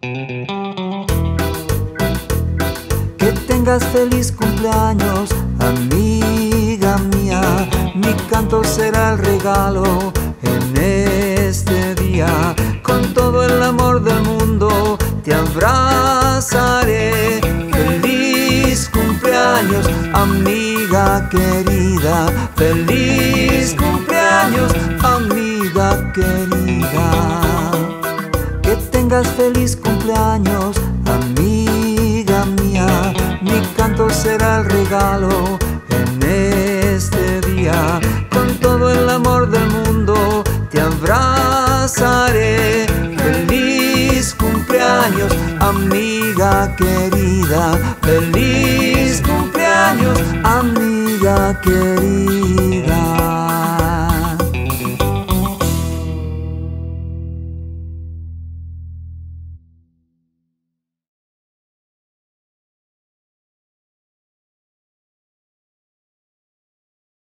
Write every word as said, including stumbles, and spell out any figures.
Que tengas feliz cumpleaños, amiga mía. Mi canto será el regalo en este día. Con todo el amor del mundo te abrazaré. Feliz cumpleaños, amiga querida. Feliz cumpleaños, amiga querida. Que tengas feliz cumpleaños, amiga mía. Mi canto será el regalo en este día. Con todo el amor del mundo te abrazaré. Feliz cumpleaños, amiga querida. Feliz cumpleaños, amiga querida.